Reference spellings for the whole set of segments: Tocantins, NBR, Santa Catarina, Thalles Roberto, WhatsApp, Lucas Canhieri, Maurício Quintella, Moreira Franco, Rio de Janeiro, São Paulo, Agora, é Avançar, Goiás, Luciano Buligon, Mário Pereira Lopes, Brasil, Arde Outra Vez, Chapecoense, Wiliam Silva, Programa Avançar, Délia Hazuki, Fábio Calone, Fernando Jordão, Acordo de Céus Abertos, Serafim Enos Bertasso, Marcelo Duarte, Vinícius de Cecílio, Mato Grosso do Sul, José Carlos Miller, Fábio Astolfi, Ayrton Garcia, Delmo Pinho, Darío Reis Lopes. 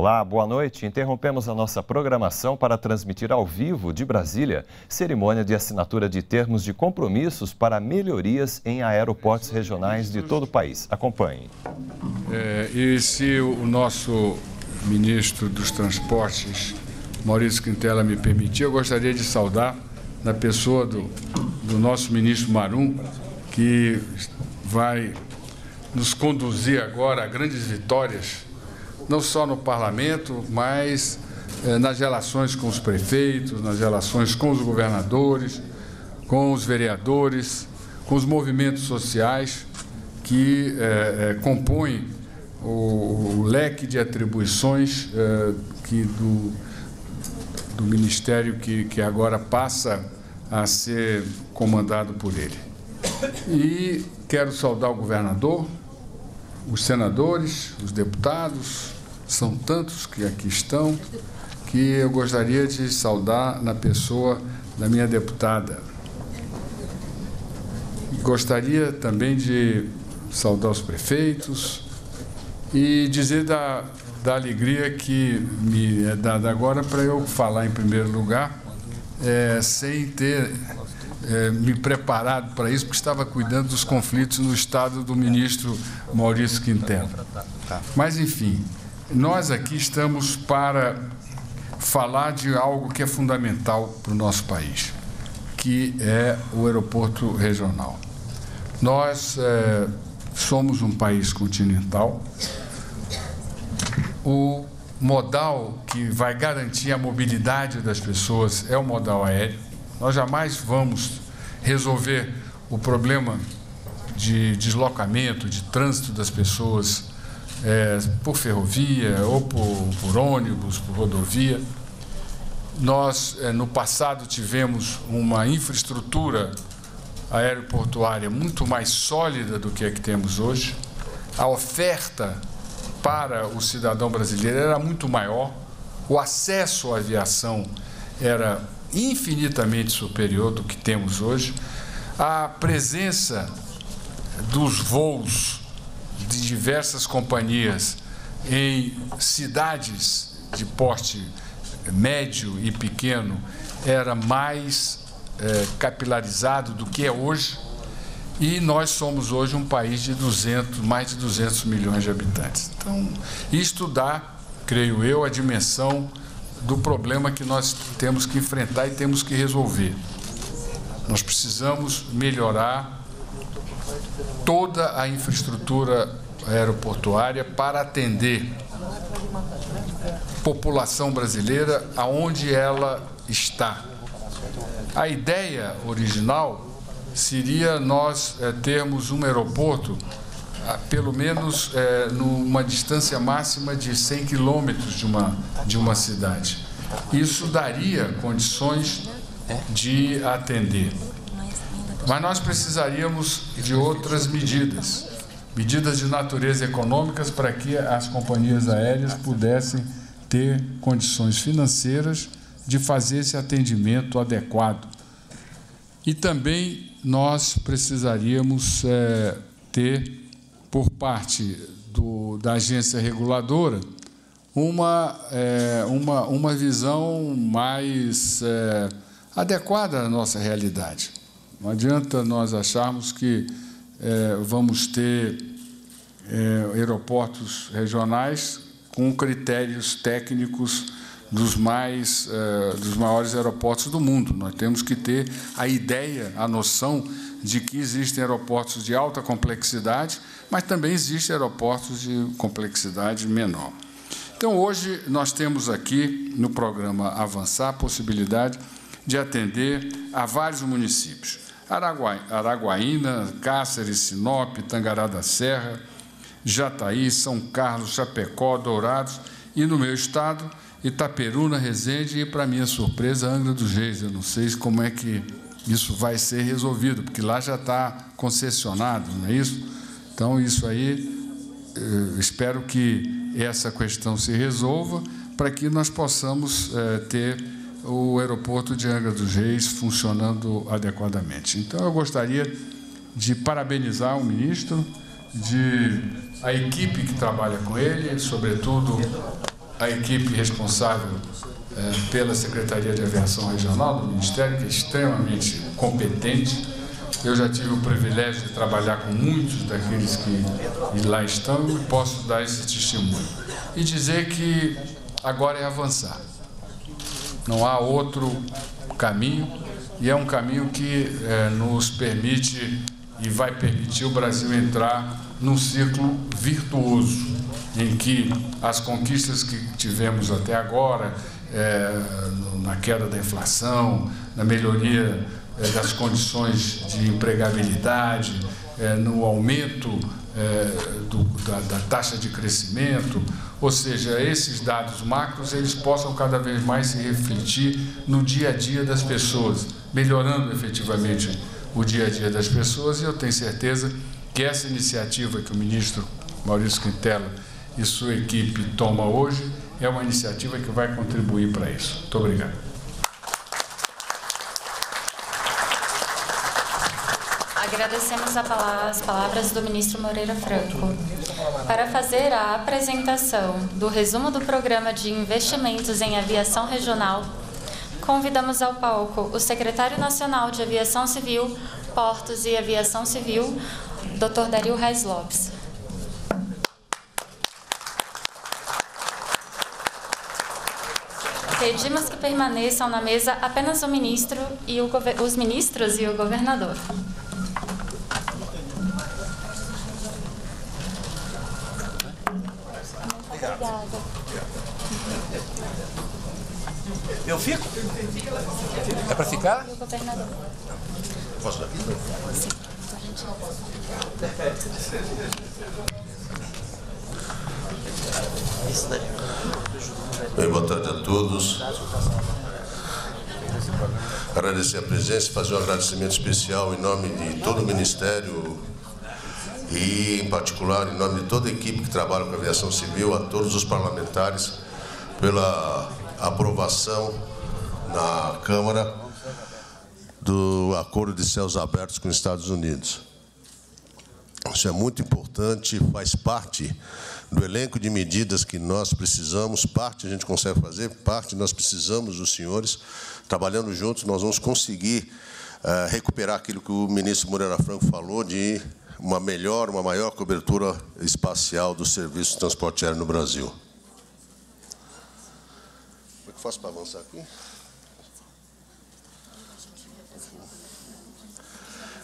Olá, boa noite. Interrompemos a nossa programação para transmitir ao vivo de Brasília cerimônia de assinatura de termos de compromissos para melhorias em aeroportos regionais de todo o país. Acompanhe. E se o nosso ministro dos Transportes, Maurício Quintella, me permitir, eu gostaria de saudar na pessoa do nosso ministro Marum, que vai nos conduzir agora a grandes vitórias, não só no parlamento, mas nas relações com os prefeitos, nas relações com os governadores, com os vereadores, com os movimentos sociais que compõem o leque de atribuições do Ministério que agora passa a ser comandado por ele. E quero saudar o governador, os senadores, os deputados, são tantos que aqui estão, que eu gostaria de saudar na pessoa da minha deputada. Gostaria também de saudar os prefeitos e dizer da alegria que me é dada agora para eu falar em primeiro lugar, sem ter me preparado para isso, porque estava cuidando dos conflitos no estado do ministro Maurício Quintella. Mas, enfim, nós aqui estamos para falar de algo que é fundamental para o nosso país, que é o aeroporto regional. Nós somos um país continental. O modal que vai garantir a mobilidade das pessoas é o modal aéreo. Nós jamais vamos resolver o problema de deslocamento, de trânsito das pessoas por ferrovia ou por ônibus, por rodovia. Nós, no passado, tivemos uma infraestrutura aeroportuária muito mais sólida do que a que temos hoje. A oferta para o cidadão brasileiro era muito maior, o acesso à aviação era infinitamente superior do que temos hoje, a presença dos voos de diversas companhias em cidades de porte médio e pequeno era mais capilarizado do que é hoje, e nós somos hoje um país de mais de 200 milhões de habitantes. Então, isto dá, creio eu, a dimensão do problema que nós temos que enfrentar e temos que resolver. Nós precisamos melhorar toda a infraestrutura aeroportuária para atender a população brasileira aonde ela está. A ideia original seria nós termos um aeroporto pelo menos numa distância máxima de 100 quilômetros de uma cidade. Isso daria condições de atender. Mas nós precisaríamos de outras medidas, medidas de natureza econômicas para que as companhias aéreas pudessem ter condições financeiras de fazer esse atendimento adequado. E também nós precisaríamos ter, por parte da agência reguladora, uma visão mais adequada à nossa realidade. Não adianta nós acharmos que vamos ter aeroportos regionais com critérios técnicos dos maiores aeroportos do mundo. Nós temos que ter a ideia, a noção de que existem aeroportos de alta complexidade, mas também existem aeroportos de complexidade menor. Então, hoje, nós temos aqui, no programa Avançar, a possibilidade de atender a vários municípios. Araguaína, Cáceres, Sinop, Tangará da Serra, Jataí, São Carlos, Chapecó, Dourados e, no meu estado, Itaperuna, Resende e, para minha surpresa, Angra dos Reis. Eu não sei como é que isso vai ser resolvido, porque lá já está concessionado, não é isso? Então, isso aí, espero que essa questão se resolva para que nós possamos ter o aeroporto de Angra dos Reis funcionando adequadamente. Então, eu gostaria de parabenizar o ministro, a equipe que trabalha com ele, sobretudo a equipe responsável pela Secretaria de Aviação Regional do Ministério, que é extremamente competente. Eu já tive o privilégio de trabalhar com muitos daqueles que lá estão e posso dar esse testemunho. E dizer que agora é avançar. Não há outro caminho, e é um caminho que nos permite e vai permitir o Brasil entrar num ciclo virtuoso, em que as conquistas que tivemos até agora, na queda da inflação, na melhoria das condições de empregabilidade, no aumento da taxa de crescimento, ou seja, esses dados macros, eles possam cada vez mais se refletir no dia a dia das pessoas, melhorando efetivamente o dia a dia das pessoas. E eu tenho certeza que essa iniciativa que o ministro Maurício Quintella e sua equipe toma hoje é uma iniciativa que vai contribuir para isso. Muito obrigado. Agradecemos as palavras do ministro Moreira Franco. Para fazer a apresentação do resumo do Programa de Investimentos em Aviação Regional, convidamos ao palco o secretário nacional de Aviação Civil, Portos e Aviação Civil, Dr. Darío Reis Lopes. Pedimos que permaneçam na mesa apenas o ministro e os ministros e o governador. Eu fico? É para ficar? Posso dar? Bem, boa tarde a todos. Agradecer a presença, fazer um agradecimento especial em nome de todo o Ministério e, em particular, em nome de toda a equipe que trabalha com a aviação civil, a todos os parlamentares pela aprovação na Câmara do Acordo de Céus Abertos com os Estados Unidos. Isso é muito importante, faz parte do elenco de medidas que nós precisamos, parte a gente consegue fazer, parte nós precisamos dos senhores. Trabalhando juntos, nós vamos conseguir recuperar aquilo que o ministro Moreira Franco falou de uma melhor, uma maior cobertura espacial do serviço de transporte aéreo no Brasil. Faço para avançar aqui?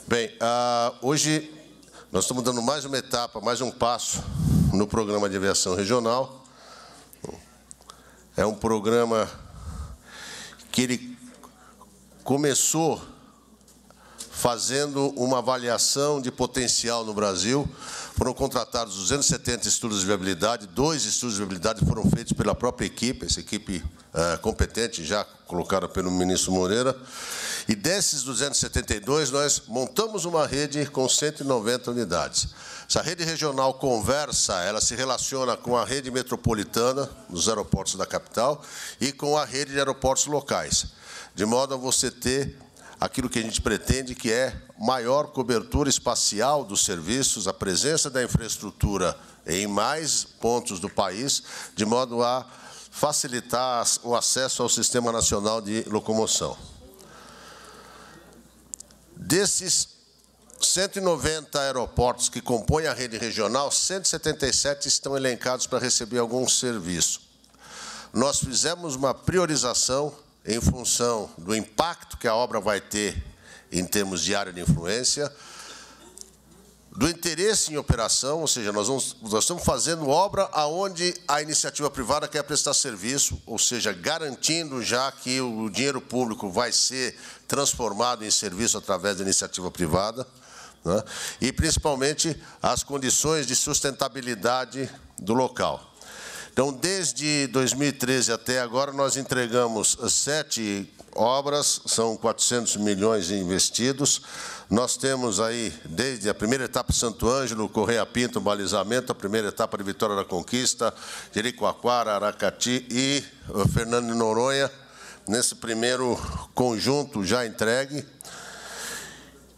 Bem, hoje nós estamos dando mais uma etapa, mais um passo no Programa de Aviação Regional. É um programa que ele começou fazendo uma avaliação de potencial no Brasil. Foram contratados 270 estudos de viabilidade, 2 estudos de viabilidade foram feitos pela própria equipe, essa equipe competente, já colocada pelo ministro Moreira. E desses 272, nós montamos uma rede com 190 unidades. Essa rede regional conversa, ela se relaciona com a rede metropolitana, nos aeroportos da capital, e com a rede de aeroportos locais, de modo a você ter aquilo que a gente pretende, que é maior cobertura espacial dos serviços, a presença da infraestrutura em mais pontos do país, de modo a facilitar o acesso ao Sistema Nacional de Locomoção. Desses 190 aeroportos que compõem a rede regional, 177 estão elencados para receber algum serviço. Nós fizemos uma priorização em função do impacto que a obra vai ter em termos de área de influência, do interesse em operação, ou seja, nós estamos fazendo obra onde a iniciativa privada quer prestar serviço, ou seja, garantindo já que o dinheiro público vai ser transformado em serviço através da iniciativa privada, né? E, principalmente, as condições de sustentabilidade do local. Então, desde 2013 até agora, nós entregamos 7 obras, são 400 milhões investidos. Nós temos aí, desde a primeira etapa de Santo Ângelo, Correia Pinto, Balizamento, a primeira etapa de Vitória da Conquista, Jericoacoara, Aracati e Fernando de Noronha, nesse primeiro conjunto já entregue.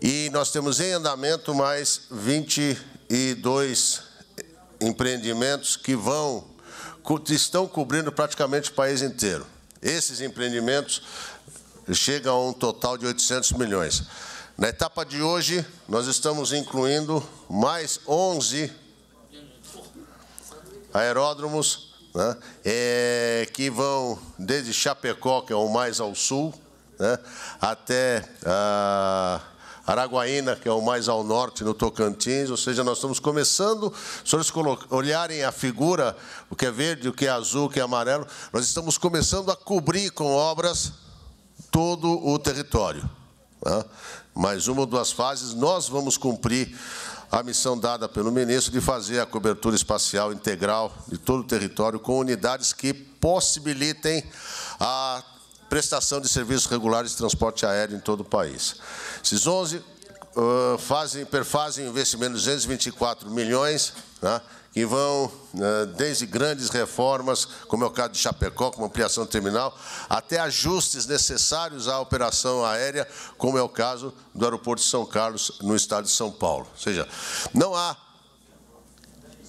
E nós temos em andamento mais 22 empreendimentos que vão estão cobrindo praticamente o país inteiro. Esses empreendimentos chegam a um total de 800 milhões. Na etapa de hoje, nós estamos incluindo mais 11 aeródromos, né, que vão desde Chapecó, que é o mais ao sul, né, até Araguaína, que é o mais ao norte, no Tocantins. Ou seja, nós estamos começando, se vocês olharem a figura, o que é verde, o que é azul, o que é amarelo, nós estamos começando a cobrir com obras todo o território. Mais uma ou duas fases, nós vamos cumprir a missão dada pelo ministro de fazer a cobertura espacial integral de todo o território com unidades que possibilitem a prestação de serviços regulares de transporte aéreo em todo o país. Esses 11 perfazem investimento de 224 milhões, né, que vão desde grandes reformas, como é o caso de Chapecó, com ampliação do terminal, até ajustes necessários à operação aérea, como é o caso do aeroporto de São Carlos, no estado de São Paulo. Ou seja, não há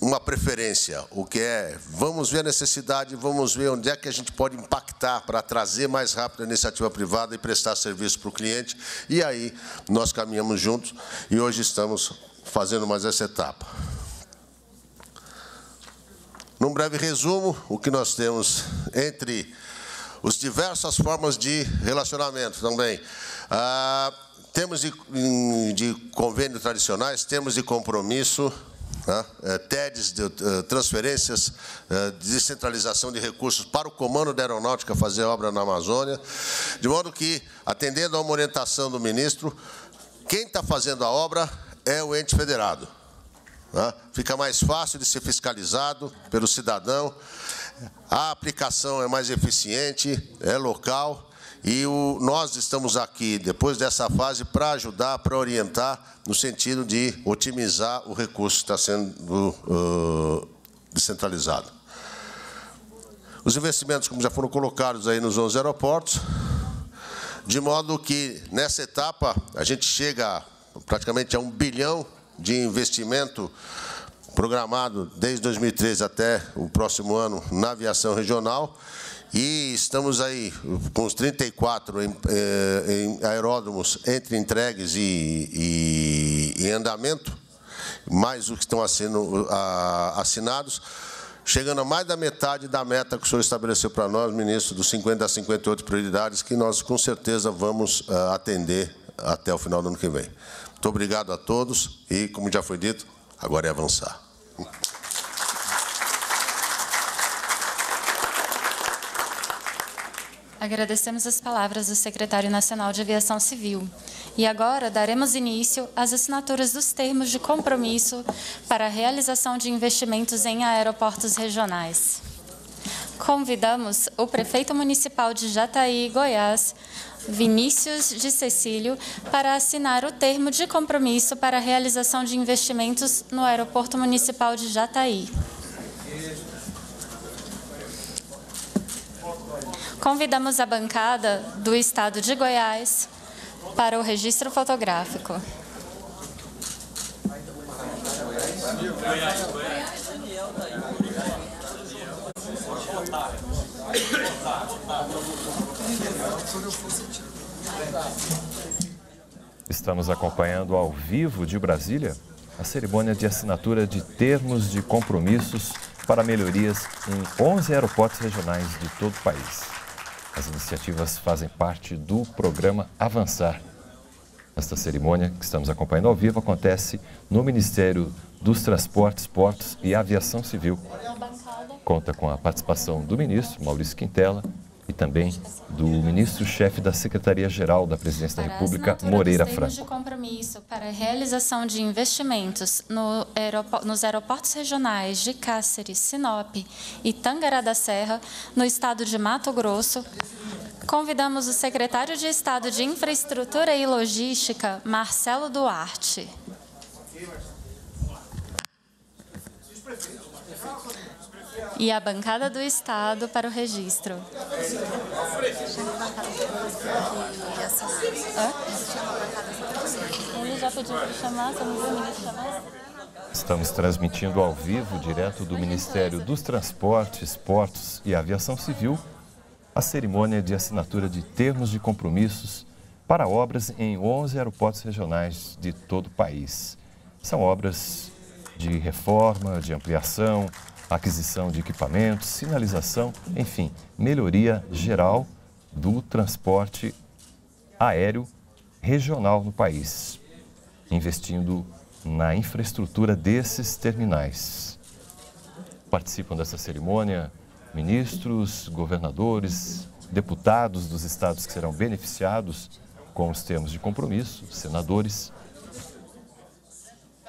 uma preferência, o que é, vamos ver a necessidade, vamos ver onde é que a gente pode impactar para trazer mais rápido a iniciativa privada e prestar serviço para o cliente, e aí nós caminhamos juntos, e hoje estamos fazendo mais essa etapa. Num breve resumo, o que nós temos entre as diversas formas de relacionamento também, temos de convênios tradicionais, temos de compromisso, TEDs, transferências, descentralização de recursos para o Comando da Aeronáutica fazer obra na Amazônia, de modo que, atendendo a uma orientação do ministro, quem está fazendo a obra é o ente federado. Fica mais fácil de ser fiscalizado pelo cidadão, a aplicação é mais eficiente, é local. E nós estamos aqui, depois dessa fase, para ajudar, para orientar, no sentido de otimizar o recurso que está sendo descentralizado. Os investimentos, como já foram colocados aí nos 11 aeroportos, de modo que, nessa etapa, a gente chega praticamente a 1 bilhão de investimento programado desde 2013 até o próximo ano na aviação regional. E estamos aí com os 34 aeródromos entre entregues e em andamento, mais os que estão sendo assinados, chegando a mais da metade da meta que o senhor estabeleceu para nós, ministro, dos 50 a 58 prioridades, que nós, com certeza, vamos atender até o final do ano que vem. Muito obrigado a todos e, como já foi dito, agora é avançar. Agradecemos as palavras do secretário nacional de Aviação Civil. E agora daremos início às assinaturas dos termos de compromisso para a realização de investimentos em aeroportos regionais. Convidamos o prefeito municipal de Jataí, Goiás, Vinícius de Cecílio, para assinar o termo de compromisso para a realização de investimentos no aeroporto municipal de Jataí. Convidamos a bancada do Estado de Goiás para o registro fotográfico. Estamos acompanhando ao vivo de Brasília a cerimônia de assinatura de termos de compromissos para melhorias em 11 aeroportos regionais de todo o país. As iniciativas fazem parte do programa Avançar. Esta cerimônia que estamos acompanhando ao vivo acontece no Ministério dos Transportes, Portos e Aviação Civil. Conta com a participação do ministro Maurício Quintella e também do ministro-chefe da Secretaria-Geral da Presidência da República, Moreira Franco. De compromisso para a realização de investimentos nos aeroportos regionais de Cáceres, Sinop e Tangará da Serra, no estado de Mato Grosso, convidamos o secretário de Estado de Infraestrutura e Logística, Marcelo Duarte. E a bancada do Estado para o registro. Ele já pediu para chamar, se não viu ninguém chamar. Estamos transmitindo ao vivo, direto do Ministério dos Transportes, Portos e Aviação Civil, a cerimônia de assinatura de termos de compromissos para obras em 11 aeroportos regionais de todo o país. São obras de reforma, de ampliação, aquisição de equipamentos, sinalização, enfim, melhoria geral do transporte aéreo regional no país, investindo na infraestrutura desses terminais. Participam dessa cerimônia ministros, governadores, deputados dos estados que serão beneficiados com os termos de compromisso, senadores.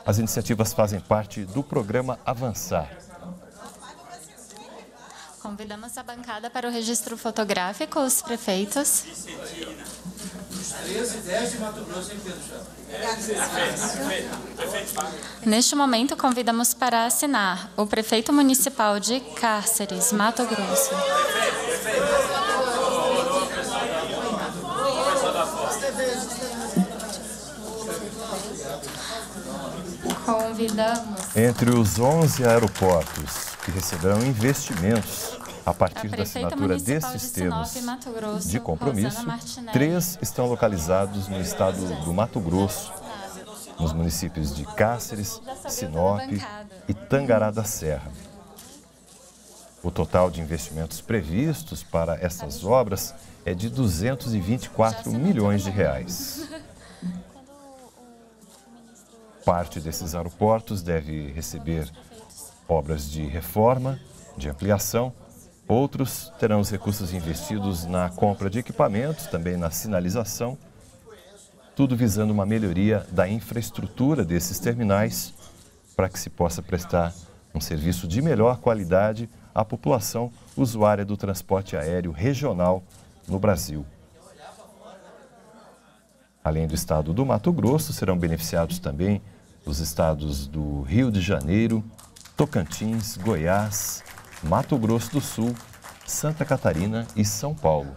As iniciativas fazem parte do programa Avançar. Convidamos a bancada para o registro fotográfico, os prefeitos. 13 e 10 de Mato Grosso, hein, Pedro? Neste momento, convidamos para assinar o prefeito municipal de Cáceres, Mato Grosso. Convidamos. Entre os 11 aeroportos que receberão investimentos a partir da assinatura desses termos de compromisso, 3 estão localizados no estado do Mato Grosso, nos municípios de Cáceres, Sinop e Tangará da Serra. O total de investimentos previstos para essas obras é de 224 milhões de reais. Parte desses aeroportos deve receber obras de reforma, de ampliação. Outros terão os recursos investidos na compra de equipamentos, também na sinalização, tudo visando uma melhoria da infraestrutura desses terminais para que se possa prestar um serviço de melhor qualidade à população usuária do transporte aéreo regional no Brasil. Além do estado do Mato Grosso, serão beneficiados também os estados do Rio de Janeiro, Tocantins, Goiás, Mato Grosso do Sul, Santa Catarina e São Paulo.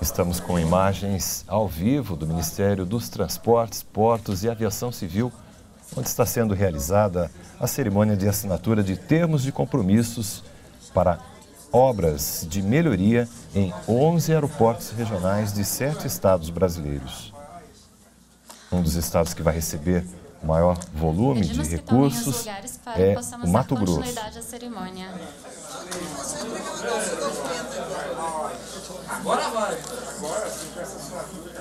Estamos com imagens ao vivo do Ministério dos Transportes, Portos e Aviação Civil, onde está sendo realizada a cerimônia de assinatura de termos de compromissos para obras de melhoria em 11 aeroportos regionais de 7 estados brasileiros. Um dos estados que vai receber o maior volume de recursos é o Mato Grosso. Agora vai! Agora fica essa assinatura.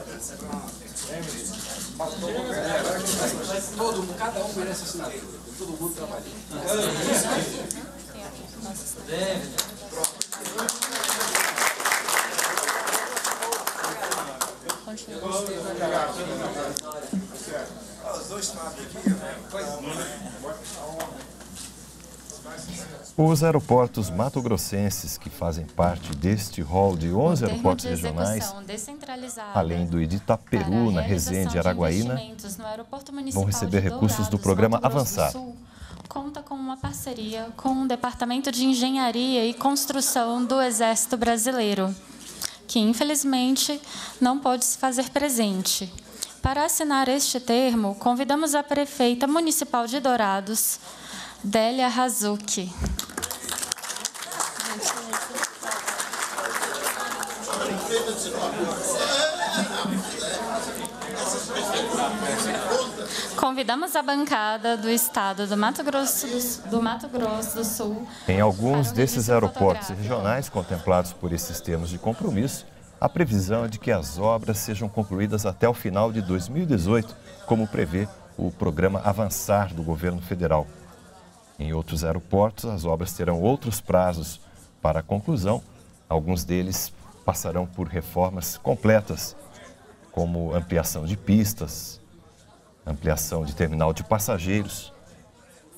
Todo mundo, cada um merece assinatura. Todo mundo trabalhando. Os aeroportos mato-grossenses que fazem parte deste rol de 11 aeroportos regionais, além do de Itaperu, na Resende e Araguaína, vão receber recursos do programa Avançar. Conta com uma parceria com o Departamento de Engenharia e Construção do Exército Brasileiro, que infelizmente não pôde se fazer presente. Para assinar este termo, convidamos a prefeita municipal de Dourados, Délia Hazuki. Convidamos a bancada do estado do Mato Grosso do Sul. Em alguns desses aeroportos regionais contemplados por esses termos de compromisso, a previsão é de que as obras sejam concluídas até o final de 2018, como prevê o programa Avançar do governo federal. Em outros aeroportos, as obras terão outros prazos para a conclusão. Alguns deles passarão por reformas completas, como ampliação de pistas, ampliação de terminal de passageiros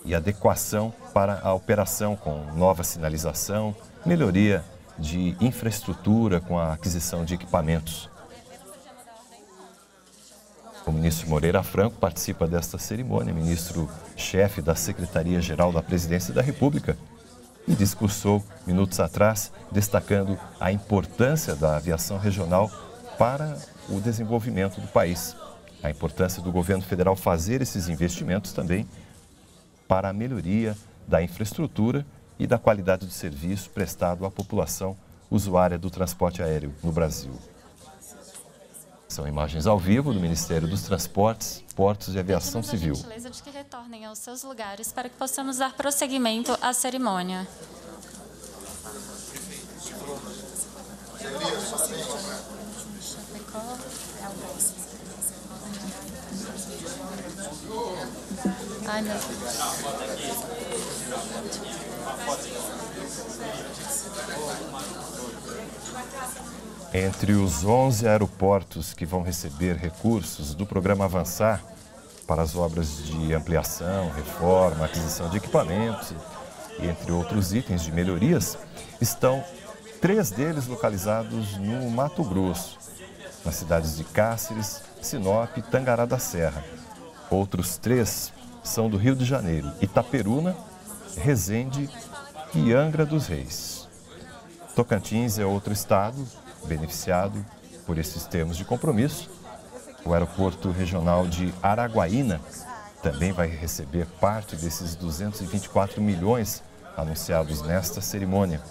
e adequação para a operação com nova sinalização, melhoria de infraestrutura com a aquisição de equipamentos. O ministro Moreira Franco participa desta cerimônia, ministro-chefe da Secretaria-Geral da Presidência da República, e discursou minutos atrás, destacando a importância da aviação regional para o desenvolvimento do país. A importância do governo federal fazer esses investimentos também para a melhoria da infraestrutura e da qualidade do serviço prestado à população usuária do transporte aéreo no Brasil. São imagens ao vivo do Ministério dos Transportes, Portos e Aviação Civil. Pedimos a gentileza de que retornem aos seus lugares para que possamos dar prosseguimento à cerimônia. Ai, meu Deus. Entre os 11 aeroportos que vão receber recursos do programa Avançar para as obras de ampliação, reforma, aquisição de equipamentos e entre outros itens de melhorias, estão 3 deles localizados no Mato Grosso, nas cidades de Cáceres, Sinop e Tangará da Serra. Outros 3 são do Rio de Janeiro, Itaperuna, Resende e Angra dos Reis. Tocantins é outro estado beneficiado por esses termos de compromisso. O aeroporto regional de Araguaína também vai receber parte desses 224 milhões anunciados nesta cerimônia,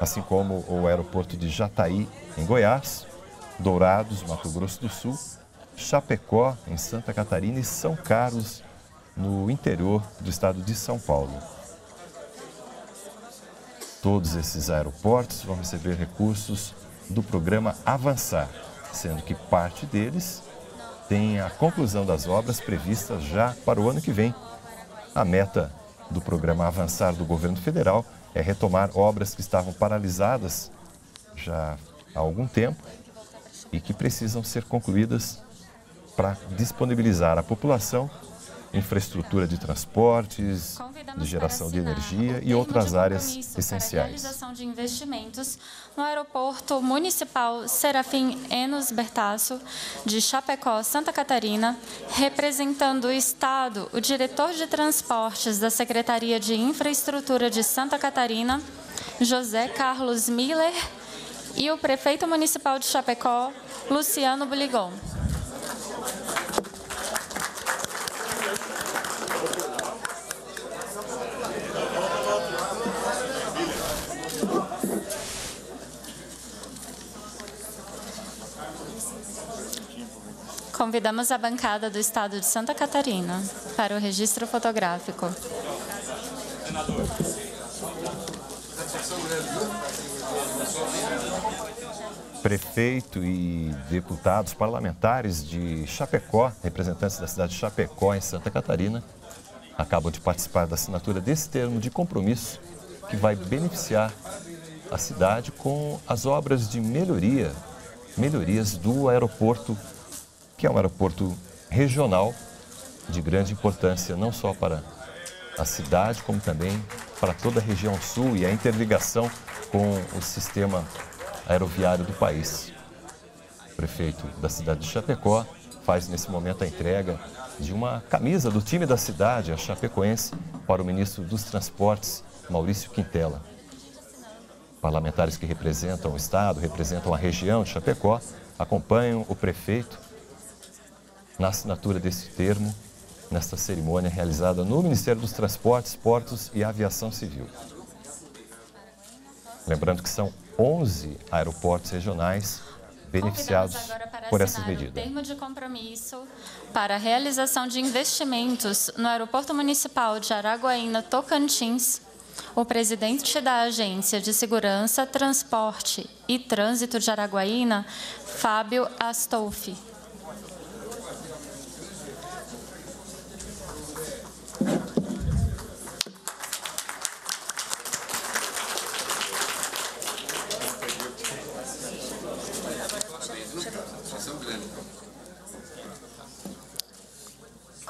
assim como o aeroporto de Jataí, em Goiás, Dourados, Mato Grosso do Sul, Chapecó, em Santa Catarina e São Carlos, no interior do estado de São Paulo. Todos esses aeroportos vão receber recursos do programa Avançar, sendo que parte deles tem a conclusão das obras previstas já para o ano que vem. A meta do programa Avançar do governo federal é retomar obras que estavam paralisadas já há algum tempo e que precisam ser concluídas para disponibilizar à população infraestrutura de transportes, de geração de energia e outras áreas essenciais. Realização de investimentos no Aeroporto Municipal Serafim Enos Bertasso, de Chapecó, Santa Catarina, representando o Estado, o diretor de transportes da Secretaria de Infraestrutura de Santa Catarina, José Carlos Miller, e o prefeito municipal de Chapecó, Luciano Buligon. Convidamos a bancada do Estado de Santa Catarina para o registro fotográfico. Prefeito e deputados parlamentares de Chapecó, representantes da cidade de Chapecó, em Santa Catarina, acabam de participar da assinatura desse termo de compromisso que vai beneficiar a cidade com as obras de melhorias do aeroporto, que é um aeroporto regional de grande importância, não só para a cidade, como também para toda a região sul e a interligação com o sistema aeroviário do país. O prefeito da cidade de Chapecó faz nesse momento a entrega de uma camisa do time da cidade, a chapecoense, para o ministro dos Transportes, Maurício Quintella. Parlamentares que representam o estado, representam a região de Chapecó, acompanham o prefeito na assinatura desse termo, nesta cerimônia realizada no Ministério dos Transportes, Portos e Aviação Civil. Lembrando que são 11 aeroportos regionais beneficiados por essas medidas. Convidamos agora para assinar o termo de compromisso para a realização de investimentos no Aeroporto Municipal de Araguaína, Tocantins, o presidente da Agência de Segurança, Transporte e Trânsito de Araguaína, Fábio Astolfi.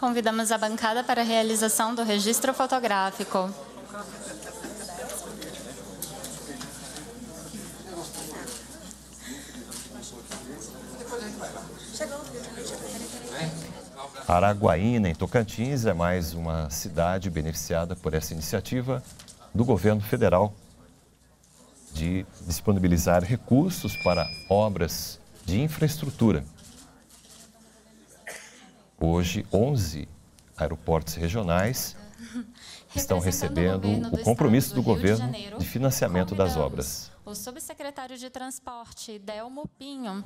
convidamos a bancada para a realização do registro fotográfico. Araguaína, em Tocantins, é mais uma cidade beneficiada por essa iniciativa do governo federal de disponibilizar recursos para obras de infraestrutura. Hoje, 11 aeroportos regionais estão recebendo o compromisso do governo de financiamento das obras. O subsecretário de Transporte, Delmo Pinho.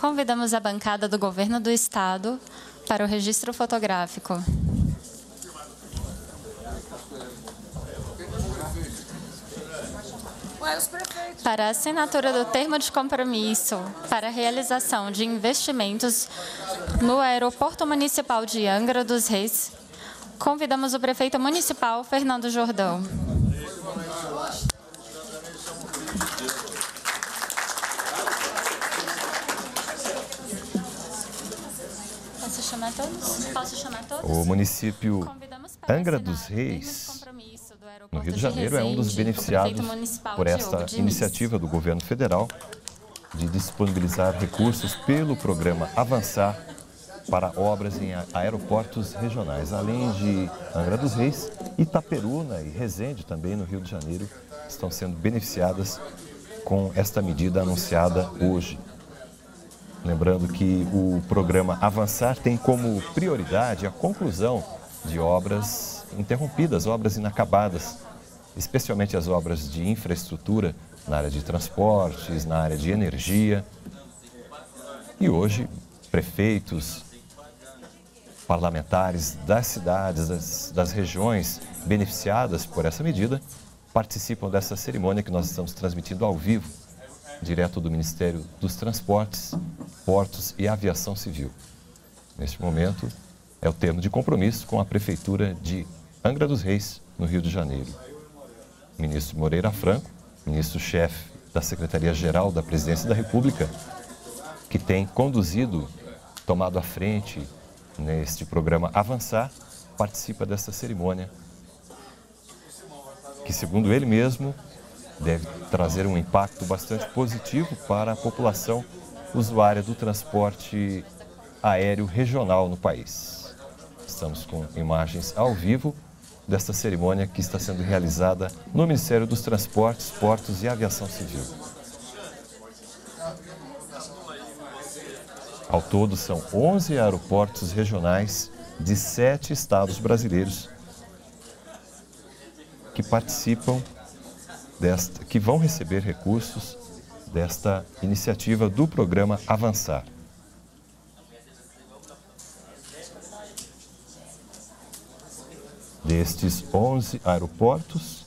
Convidamos a bancada do Governo do Estado para o registro fotográfico. Para a assinatura do termo de compromisso para a realização de investimentos no Aeroporto Municipal de Angra dos Reis, convidamos o prefeito municipal, Fernando Jordão. O município Angra dos Reis, no Rio de Janeiro, é um dos beneficiados por esta iniciativa do governo federal de disponibilizar recursos pelo programa Avançar para obras em aeroportos regionais. Além de Angra dos Reis, Itaperuna e Resende, também no Rio de Janeiro, estão sendo beneficiadas com esta medida anunciada hoje. Lembrando que o programa Avançar tem como prioridade a conclusão de obras interrompidas, obras inacabadas, especialmente as obras de infraestrutura na área de transportes, na área de energia. E hoje, prefeitos, parlamentares das cidades, das regiões beneficiadas por essa medida, participam dessa cerimônia que nós estamos transmitindo ao vivo, direto do Ministério dos Transportes, Portos e Aviação Civil. Neste momento, é o termo de compromisso com a Prefeitura de Angra dos Reis, no Rio de Janeiro. O ministro Moreira Franco, ministro-chefe da Secretaria-Geral da Presidência da República, que tem conduzido, tomado à frente neste programa Avançar, participa desta cerimônia, que, segundo ele mesmo, deve trazer um impacto bastante positivo para a população usuária do transporte aéreo regional no país. Estamos com imagens ao vivo desta cerimônia que está sendo realizada no Ministério dos Transportes, Portos e Aviação Civil. Ao todo, são 11 aeroportos regionais de 7 estados brasileiros que participam que vão receber recursos desta iniciativa do programa Avançar. Destes 11 aeroportos,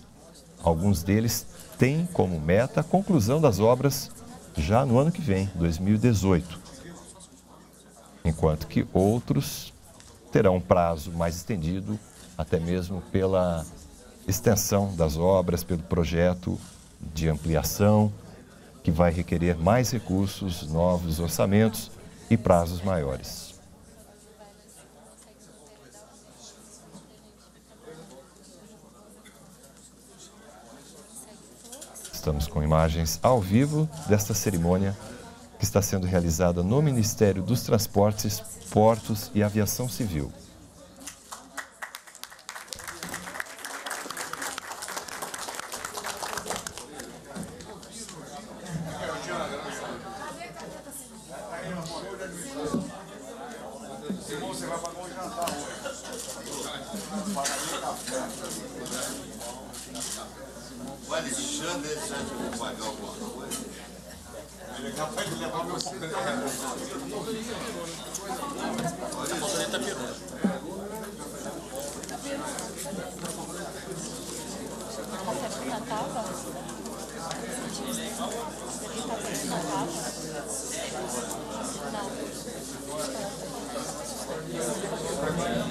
alguns deles têm como meta a conclusão das obras já no ano que vem, 2018, enquanto que outros terão um prazo mais estendido, até mesmo pela extensão das obras, pelo projeto de ampliação, que vai requerer mais recursos, novos orçamentos e prazos maiores. Estamos com imagens ao vivo desta cerimônia que está sendo realizada no Ministério dos Transportes, Portos e Aviação Civil.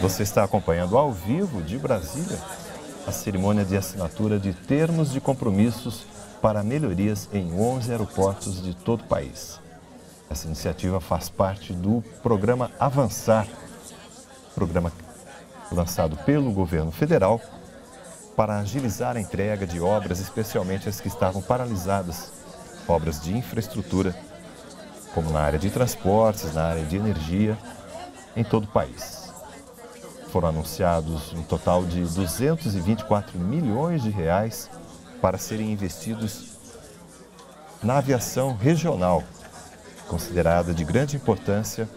Você está acompanhando ao vivo de Brasília a cerimônia de assinatura de termos de compromissos para melhorias em 11 aeroportos de todo o país. Essa iniciativa faz parte do programa Avançar, programa lançado pelo governo federal para agilizar a entrega de obras, especialmente as que estavam paralisadas, obras de infraestrutura, como na área de transportes, na área de energia, em todo o país. Foram anunciados um total de 224 milhões de reais para serem investidos na aviação regional, considerada de grande importância,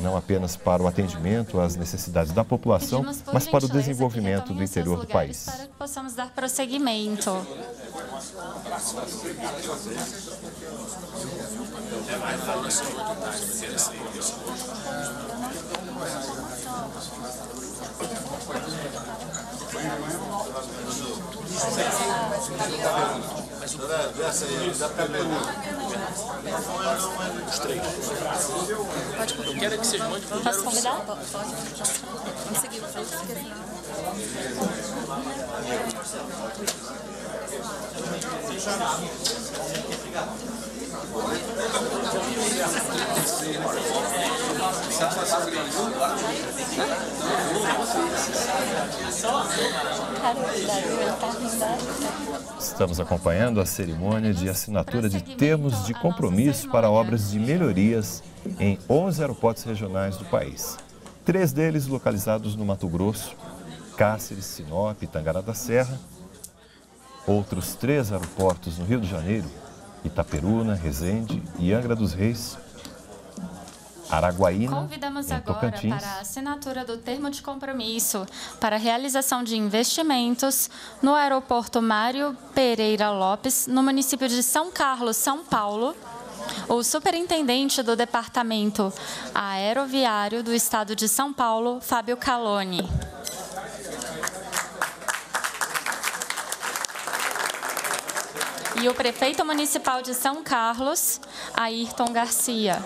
não apenas para o atendimento às necessidades da população, mas para o desenvolvimento do interior do país. Para que possamos dar prosseguimento. Posso convidar? Vamos seguir. Estamos acompanhando a cerimônia de assinatura de termos de compromisso para obras de melhorias em 11 aeroportos regionais do país. 3 deles localizados no Mato Grosso, Cáceres, Sinop e Tangará da Serra. Outros 3 aeroportos no Rio de Janeiro, Itaperuna, Resende e Angra dos Reis, Araguaína, convidamos agora Tocantins, para a assinatura do termo de compromisso para a realização de investimentos no aeroporto Mário Pereira Lopes, no município de São Carlos, São Paulo. O superintendente do Departamento Aeroviário do Estado de São Paulo, Fábio Calone. E o prefeito municipal de São Carlos, Ayrton Garcia.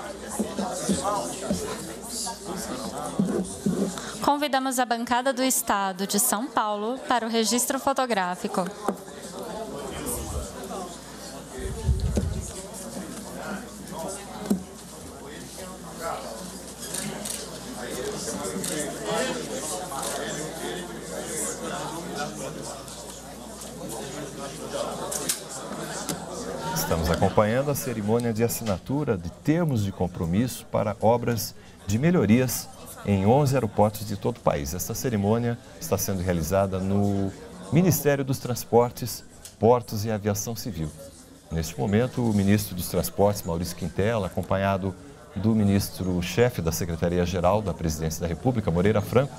Convidamos a bancada do Estado de São Paulo para o registro fotográfico. Estamos acompanhando a cerimônia de assinatura de termos de compromisso para obras de melhorias em 11 aeroportos de todo o país. Esta cerimônia está sendo realizada no Ministério dos Transportes, Portos e Aviação Civil. Neste momento, o ministro dos Transportes, Maurício Quintella, acompanhado do ministro-chefe da Secretaria-Geral da Presidência da República, Moreira Franco,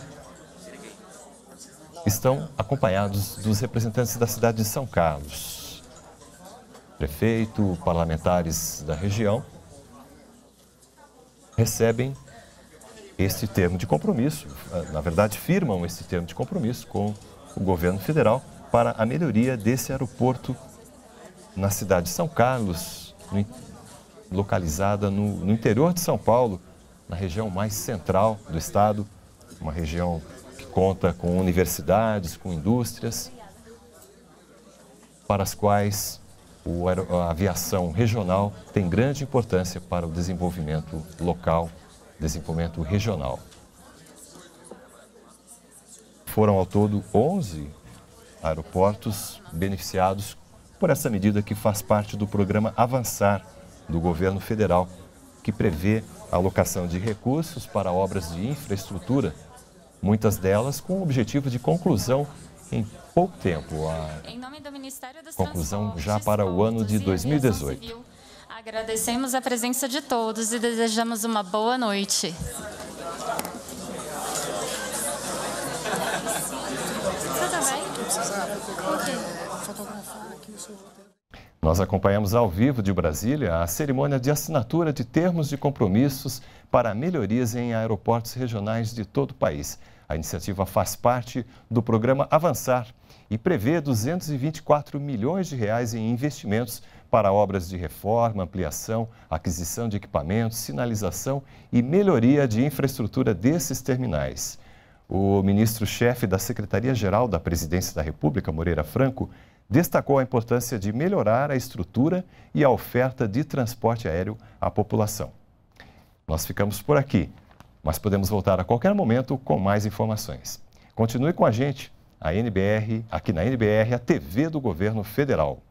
estão acompanhados dos representantes da cidade de São Carlos. Prefeito, parlamentares da região recebem este termo de compromisso, na verdade firmam este termo de compromisso com o governo federal para a melhoria desse aeroporto na cidade de São Carlos, localizada no interior de São Paulo, na região mais central do estado, uma região que conta com universidades, com indústrias, para as quais a aviação regional tem grande importância para o desenvolvimento local, desenvolvimento regional. Foram ao todo 11 aeroportos beneficiados por essa medida que faz parte do programa Avançar do governo federal, que prevê a alocação de recursos para obras de infraestrutura, muitas delas com o objetivo de conclusão em pouco tempo, a conclusão já para o ano de 2018. Agradecemos a presença de todos e desejamos uma boa noite. Nós acompanhamos ao vivo de Brasília a cerimônia de assinatura de termos de compromissos para melhorias em aeroportos regionais de todo o país. A iniciativa faz parte do programa Avançar e prevê 224 milhões de reais em investimentos para obras de reforma, ampliação, aquisição de equipamentos, sinalização e melhoria de infraestrutura desses terminais. O ministro-chefe da Secretaria-Geral da Presidência da República, Moreira Franco, destacou a importância de melhorar a estrutura e a oferta de transporte aéreo à população. Nós ficamos por aqui, mas podemos voltar a qualquer momento com mais informações. Continue com a gente, a NBR, aqui na NBR, a TV do Governo Federal.